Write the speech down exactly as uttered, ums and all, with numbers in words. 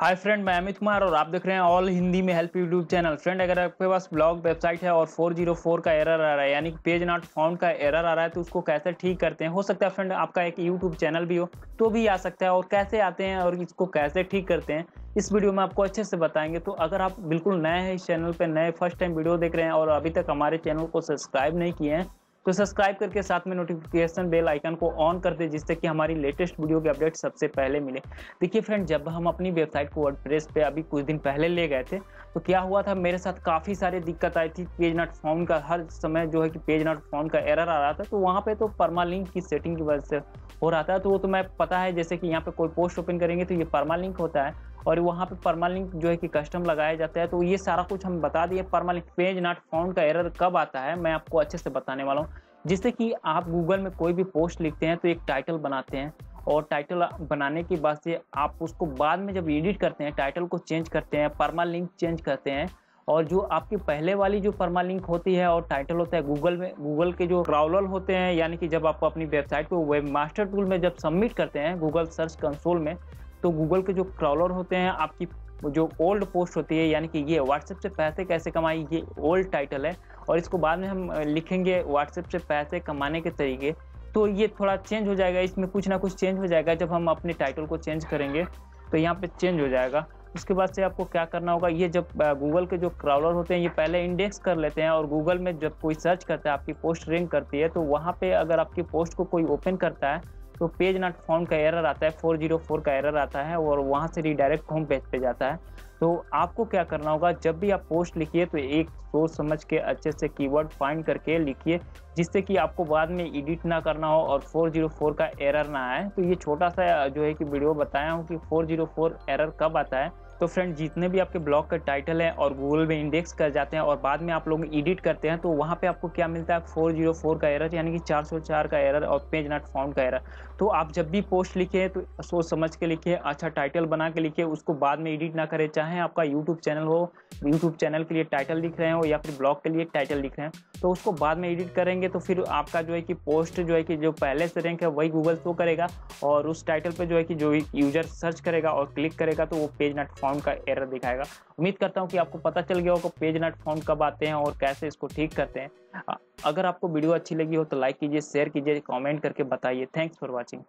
Hi friend, मैं अमित कुमार और आप देख रहे हैं ऑल हिंदी में हेल्प यूट्यूब चैनल। फ्रेंड, अगर आपके पास ब्लॉग वेबसाइट है और फोर जीरो फोर का एरर आ रहा है, यानी पेज नॉट फाउंड का एरर आ रहा है, तो उसको कैसे ठीक करते हैं। हो सकता है फ्रेंड आपका एक यूट्यूब चैनल भी हो तो भी आ सकता है, और कैसे आते हैं और इसको कैसे ठीक करते हैं इस वीडियो में आपको अच्छे से बताएंगे। तो अगर आप बिल्कुल नए हैं इस चैनल पर, नए फर्स्ट टाइम वीडियो देख रहे हैं और अभी तक हमारे चैनल को सब्सक्राइब नहीं किए हैं, तो सब्सक्राइब करके साथ में नोटिफिकेशन बेल आइकन को ऑन कर दे, जिससे कि हमारी लेटेस्ट वीडियो के अपडेट सबसे पहले मिले। देखिए फ्रेंड, जब हम अपनी वेबसाइट को वर्डप्रेस पे अभी कुछ दिन पहले ले गए थे तो क्या हुआ था, मेरे साथ काफ़ी सारी दिक्कत आई थी। पेज नॉट फाउंड का हर समय जो है कि पेज नॉट फाउंड का एरर आ रहा था, तो वहाँ पर तो परमालिंक की सेटिंग की वजह से हो रहा था। तो वो तो मैं पता है, जैसे कि यहाँ पर कोई पोस्ट ओपन करेंगे तो ये परमालिंक होता है और वहाँ पे परमालिंक जो है कि कस्टम लगाया जाता है। तो ये सारा कुछ हम बता दिए। परमालिंक पेज नॉट फाउंड का एरर कब आता है मैं आपको अच्छे से बताने वाला हूँ। जिससे कि आप गूगल में कोई भी पोस्ट लिखते हैं तो एक टाइटल बनाते हैं, और टाइटल बनाने के बाद से आप उसको बाद में जब एडिट करते हैं टाइटल को चेंज करते हैं, परमालिंक चेंज करते हैं, और जो आपकी पहले वाली जो परमालिंक होती है और टाइटल होता है गूगल में, गूगल के जो क्राउलर होते हैं, यानी कि जब आप अपनी वेबसाइट को वेब मास्टर टूल में जब सबमिट करते हैं गूगल सर्च कंसोल में, तो गूगल के जो क्राउलर होते हैं आपकी जो ओल्ड पोस्ट होती है, यानी कि ये व्हाट्सएप से पैसे कैसे कमाएं, ये ओल्ड टाइटल है, और इसको बाद में हम लिखेंगे व्हाट्सएप से पैसे कमाने के तरीके। तो ये थोड़ा चेंज हो जाएगा, इसमें कुछ ना कुछ चेंज हो जाएगा। जब हम अपने टाइटल को चेंज करेंगे तो यहाँ पे चेंज हो जाएगा। उसके बाद से आपको क्या करना होगा, ये जब गूगल के जो क्राउलर होते हैं ये पहले इंडेक्स कर लेते हैं, और गूगल में जब कोई सर्च करता है आपकी पोस्ट रैंक करती है, तो वहाँ पर अगर आपकी पोस्ट को कोई ओपन करता है तो पेज नॉट फाउंड का एरर आता है, फोर जीरो फोर का एरर आता है, और वहाँ से रीडायरेक्ट होम पेज पे जाता है। तो आपको क्या करना होगा, जब भी आप पोस्ट लिखिए तो एक सोच समझ के अच्छे से कीवर्ड फाइंड करके लिखिए, जिससे कि आपको बाद में एडिट ना करना हो और फोर जीरो फोर का एरर ना आए। तो ये छोटा सा जो है कि वीडियो बताया हूँ कि फोर जीरो फोर एरर कब आता है। तो फ्रेंड, जितने भी आपके ब्लॉग का टाइटल है और गूगल में इंडेक्स कर जाते हैं और बाद में आप लोग एडिट करते हैं, तो वहाँ पे आपको क्या मिलता है, फोर जीरो फोर का एरर, यानी कि चार सौ चार का एरर और पेज नॉट फाउंड का एरर। तो आप जब भी पोस्ट लिखें तो सोच समझ के लिखिए, अच्छा टाइटल बना के लिखिए, उसको बाद में एडिट ना करें। चाहे आपका यूट्यूब चैनल हो, यूट्यूब चैनल के लिए टाइटल लिख रहे हो या फिर ब्लॉग के लिए टाइटल लिख रहे हैं, तो उसको बाद में एडिट करेंगे तो फिर आपका जो है कि पोस्ट जो है कि जो पहले से रैंक है वही गूगल शो करेगा, और उस टाइटल पर जो है कि जो यूजर सर्च करेगा और क्लिक करेगा तो वो पेज नॉट फाउंड का एरर दिखाएगा। उम्मीद करता हूं कि आपको पता चल गया होगा पेज नॉट फाउंड कब आते हैं और कैसे इसको ठीक करते हैं। अगर आपको वीडियो अच्छी लगी हो तो लाइक कीजिए, शेयर कीजिए, कमेंट करके बताइए। Thanks for watching.